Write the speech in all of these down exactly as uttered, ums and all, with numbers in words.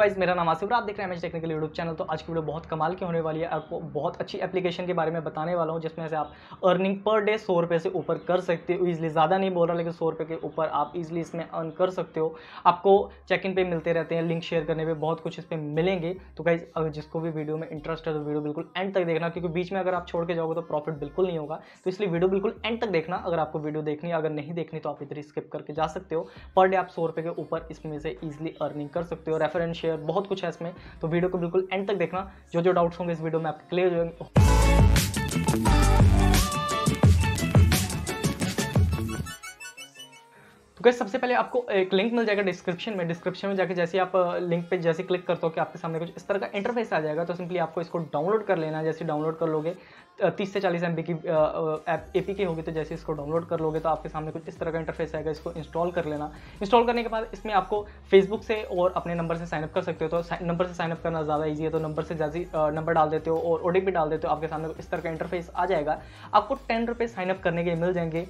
Guys मेरा नाम आसिफ और आप देख रहे हैं M H technical YouTube channel. तो आज की वीडियो बहुत कमाल की होने वाली है। आपको बहुत अच्छी एप्लीकेशन के बारे में बताने वाला हूँ जिसमें से आप अर्निंग पर डे सौ रुपये से ऊपर कर सकते हो। ईजिली, ज़्यादा नहीं बोल रहा, लेकिन सौ रुपये के ऊपर आप ईजिली इसमें अर्न कर सकते हो। आपको चेक इन पे मिलते रहते हैं, लिंक शेयर करने पर बहुत कुछ इस पर मिलेंगे। तो गाइस अगर जिसको भी वीडियो में इंटरेस्ट है तो वीडियो बिल्कुल एंड तक देखना, क्योंकि बीच में अगर आप छोड़ के जाओगे तो प्रॉफिट बिल्कुल नहीं होगा। तो इसलिए वीडियो बिल्कुल एंड तक देखना। अगर आपको वीडियो देखनी है, अगर नहीं देखनी तो आप इधर स्किप करके जा सकते हो। पर डे आप सौ रुपये के ऊपर इसमें से ईजिली अर्निंग कर सकते हो। रेफरेंस बहुत कुछ है इसमें, तो वीडियो को बिल्कुल एंड तक देखना। जो जो डाउट्स होंगे इस वीडियो में आपके क्लियर होंगे। गाइस सबसे पहले आपको एक लिंक मिल जाएगा डिस्क्रिप्शन में। डिस्क्रिप्शन में जाके जैसे आप लिंक पे जैसे क्लिक करते हो कि आपके सामने कुछ इस तरह का इंटरफेस आ जाएगा। तो सिंपली आपको इसको डाउनलोड कर लेना है। जैसे डाउनलोड कर लोगे, तीस से चालीस एम बी की ऐप ए पी के होगी, तो जैसे इसको डाउनलोड कर लोगे तो आपके सामने कुछ इस तरह का इंटरफेस आएगा। इसको इंस्टॉल कर लेना। इंस्टॉल करने के बाद इसमें आपको फेसबुक से और अपने नंबर से साइनअप कर सकते हो। तो नंबर से साइनअप करना ज़्यादा ईजी है, तो नंबर से जैसे नंबर डाल देते हो और ओ टी पी डाल देते हो, आपके सामने इस तरह का इंटरफेस आ जाएगा। आपको टेन रुपये साइनअप करने के मिल जाएंगे।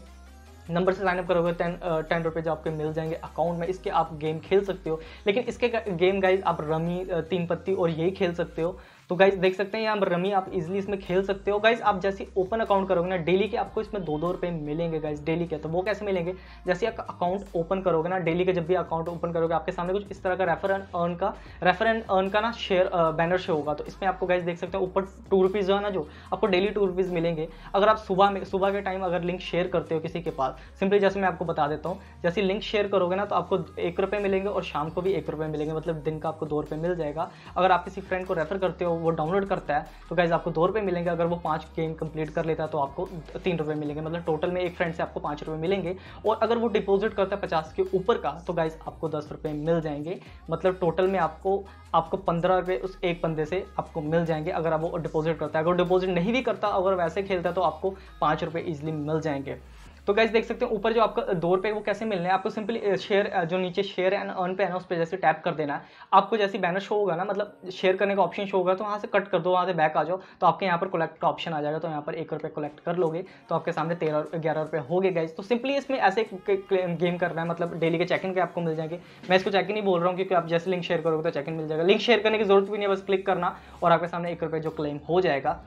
नंबर से साइनअप करोगे टेन टेन रुपये जो आपके मिल जाएंगे अकाउंट में। इसके आप गेम खेल सकते हो, लेकिन इसके गेम गाइज आप रमी, तीन पत्ती और यही खेल सकते हो। तो गाइज देख सकते हैं यहाँ रमी आप इजीली इसमें खेल सकते हो। गाइज आप जैसे ओपन अकाउंट करोगे ना, डेली के आपको इसमें दो दो रुपये मिलेंगे गाइज, डेली के। तो वो कैसे मिलेंगे, जैसे आप अकाउंट ओपन करोगे ना, डेली के जब भी अकाउंट ओपन करोगे आपके सामने कुछ इस तरह का रेफर एंड अर्न का रेफर एंड अर्न का ना शेयर बैनर शो होगा। तो इसमें आपको गाइज देख सकते हो ऊपर टू रुपीज़ जो है ना, जो आपको डेली टू रुपीज़ मिलेंगे। अगर आप सुबह में सुबह के टाइम अगर लिंक शेयर करते हो किसी के पास, सिंपली जैसे मैं आपको बता देता हूँ, जैसे लिंक शेयर करोगे ना तो आपको एक रुपये मिलेंगे और शाम को भी एक रुपये मिलेंगे, मतलब दिन का आपको दो रुपये मिल जाएगा। अगर आप किसी फ्रेंड को रेफर करते हो, वो डाउनलोड करता है तो गाइज आपको दो रुपये मिलेंगे। अगर वो पांच गेम कंप्लीट कर लेता है तो आपको तीन रुपये मिलेंगे, मतलब टोटल में एक फ्रेंड से आपको पाँच रुपये मिलेंगे। और अगर वो डिपॉजिट करता है पचास के ऊपर का तो गाइज आपको दस रुपये मिल जाएंगे, मतलब टोटल में आपको आपको पंद्रह रुपये उस एक बंदे से आपको मिल जाएंगे अगर वो डिपॉजिट करता है। अगर डिपॉजिट नहीं भी करता, अगर वैसे खेलता है तो आपको पाँच रुपये ईजिली मिल जाएंगे। तो गाइज देख सकते हैं ऊपर जो आपका दो रुपये वो कैसे मिलने हैं, आपको सिंपली शेयर जो नीचे शेयर एंड अर्न पे है ना, उस पर जैसे टैप कर देना है। आपको जैसे बैनर शो होगा ना, मतलब शेयर करने का ऑप्शन शो होगा, तो वहाँ से कट कर दो, वहाँ से बैक आ जाओ तो आपके यहाँ पर कलेक्ट का ऑप्शन आ जाएगा। तो यहाँ पर एक रुपये कलेक्ट कर लोगे तो आपके सामने तेरह ग्यारह रुपये हो गए गाइज। तो सिंपली इसमें ऐसे गेम करना है, मतलब डेली के चेक इन के आपको मिल जाएंगे। मैं इसको चेक इन ही बोल रहा हूँ क्योंकि आप जैसे लिंक शेयर करोगे तो चेक इन मिल जाएगा। लिंक शेयर करने की जरूरत भी नहीं है, बस क्लिक करना और आपके सामने एक रुपये जो क्लेम हो जाएगा।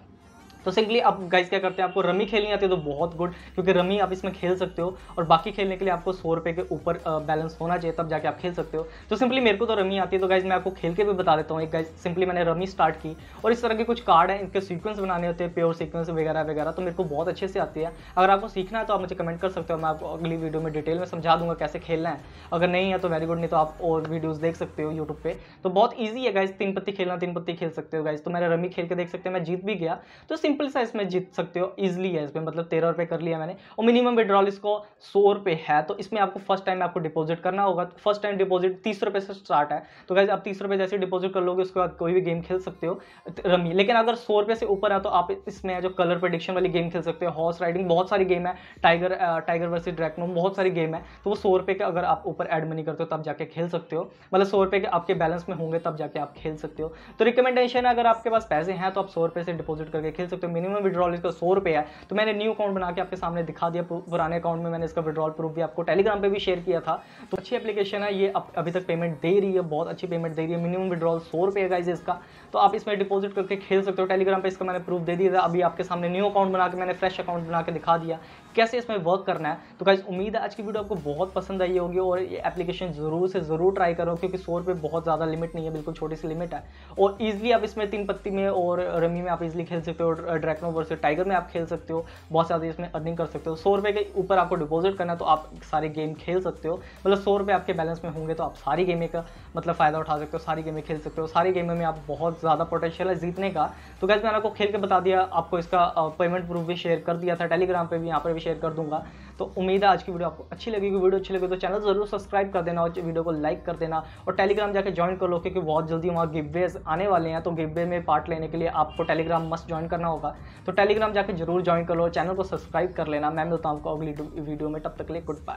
तो सिंपली आप गाइज क्या करते हैं, आपको रमी खेलनी आती है तो बहुत गुड, क्योंकि रमी आप इसमें खेल सकते हो और बाकी खेलने के लिए आपको सौ रुपये के ऊपर बैलेंस होना चाहिए, तब जाके आप खेल सकते हो। तो सिंपली मेरे को तो रमी आती है, तो गाइज मैं आपको खेल के भी बता देता हूँ। एक गाइज सिंपली मैंने रमी स्टार्ट की और इस तरह के कुछ कार्ड हैं, इनके सीक्वेंस बनाने होते हैं, प्योर सीक्वेंस वगैरह वगैरह। तो मेरे को बहुत अच्छे से आती है। अगर आपको सीखना है तो आप मुझे कमेंट कर सकते हो, मैं आपको अगली वीडियो में डिटेल में समझा दूंगा कैसे खेलना है। अगर नहीं है तो वेरी गुड, नहीं तो आप और वीडियोज़ देख सकते हो यूट्यूब पर। तो बहुत ईजी है गाइज, तीन पत्ती खेलना, तीन पत्ती खेल सकते हो गाइज। तो मैंने रमी खेल के देख सकते हैं मैं जीत भी गया। तो सिंपल सा इसमें जीत सकते हो, इजीली है इसमें, मतलब तेरह रुपये कर लिया मैंने। और मिनिमम विड्रॉल इसको सौ रुपये है। तो इसमें आपको फर्स्ट टाइम आपको डिपॉजिट करना होगा। तो फर्स्ट टाइम डिपॉजिट तीस रुपये से स्टार्ट है। तो गाइज आप तीस रुपये जैसे डिपॉजिट कर लोगे उसके बाद कोई भी गेम खेल सकते हो रमी। लेकिन अगर सौ रुपये से ऊपर है तो आप इसमें जो कलर प्रेडिक्शन वाली गेम खेल सकते हो, हॉर्स राइडिंग, बहुत सारी गेम है, टाइगर टाइगर वर्सेस ड्रैगन, बहुत सारी गेम है। तो वो सौ रुपये के अगर आप ऊपर एड मनी करते हो तब जाके खेल सकते हो, मतलब सौ रुपये के आपके बैलेंस में होंगे तब जाके आप खेल सकते हो। तो रिकमेंडेशन है, अगर आपके पास पैसे हैं तो आप सौ रुपये से डिपॉजिट करके खेल सकते हो। मिनिमम विड्रॉल इसका सौ रुपये है। तो मैंने न्यू अकाउंट बना के आपके सामने दिखा दिया। पुराने अकाउंट में मैंने इसका विड्रॉल प्रूफ भी आपको टेलीग्राम पे भी शेयर किया था। तो अच्छी एप्लीकेशन है ये, अब अभी तक पेमेंट दे रही है, बहुत अच्छी पेमेंट दे रही है। मिनिमम विड्रॉल सौ रुपये गाइज इसका। तो आप इसमें डिपॉजिट करके खेल सकते हो। टेलीग्राम पर इसका मैंने प्रूफ दे दिया था। अभी आपके सामने न्यू अकाउंट बना के मैंने फ्रेश अकाउंट बना के दिखा दिया कैसे इसमें वर्क करना है। तो गाइज उम्मीद है आज की वीडियो आपको बहुत पसंद आई होगी और ये एप्लीकेशन जरूर से ज़रूर ट्राई करो, क्योंकि सौ रुपये बहुत ज़्यादा लिमिट नहीं है, बिल्कुल छोटी सी लिमिट है। और ईजिली आप इसमें तीन पत्ती में और रमी में आप इजिली खेल सकते हो, ड्रैगन वर्सेस टाइगर में आप खेल सकते हो, बहुत ज़्यादा इसमें अर्निंग कर सकते हो। सौ रुपये के ऊपर आपको डिपॉजिट करना है तो आप सारे गेम खेल सकते हो, मतलब सौ रुपये आपके बैलेंस में होंगे तो आप सारी गेमें का मतलब फ़ायदा उठा सकते हो, सारी गेमें खेल सकते हो, सारी गेमें में आप बहुत ज़्यादा पोटेंशियल है जीतने का। तो गाइस मैंने आपको खेल के बता दिया, आपको इसका पेमेंट प्रूफ भी शेयर कर दिया था, टेलीग्राम पर भी, यहाँ पर भी शेयर कर दूँगा। तो उम्मीद है आज की वीडियो आपको अच्छी लगेगी। वीडियो अच्छी लगे तो चैनल जरूर सब्सक्राइब कर देना और वीडियो को लाइक कर देना। और टेलीग्राम जाकर ज्वाइन कर लो, क्योंकि बहुत जल्दी वहाँ गिववेज आने वाले हैं। तो गिववे में पार्ट लेने के लिए आपको टेलीग्राम मस्ट ज्वाइन करना होगा। तो टेलीग्राम जाकर जरूर ज्वाइन कर लो, चैनल को सब्सक्राइब कर लेना। मैं मिलता हूँ आपको अगली वीडियो में, तब तक के लिए गुड बाय।